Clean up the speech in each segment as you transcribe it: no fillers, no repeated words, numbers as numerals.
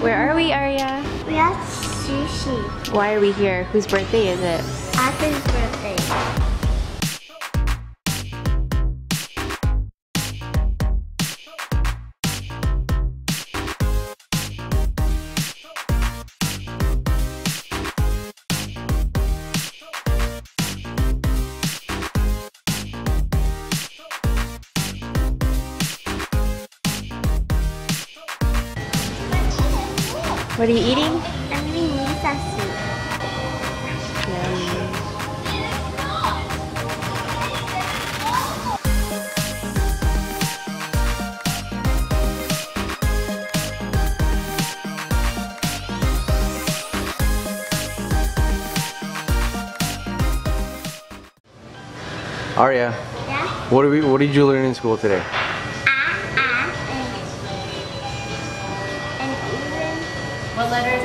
Where are we, Arya? We are at sushi. Why are we here? Whose birthday is it? Arthur's birthday. What are you eating? I'm eating miso soup. Arya, yeah? What did you learn in school today? What letter is A?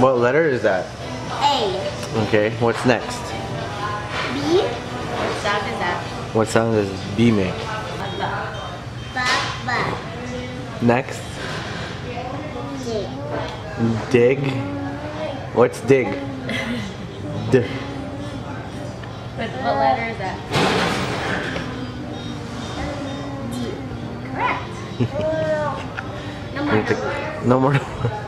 What letter is that? A. Okay, what's next? B. What sound is that? What sound does B make? B. B. Next? Dig. Dig? What's dig? D. What letter is that? D. Correct. No more.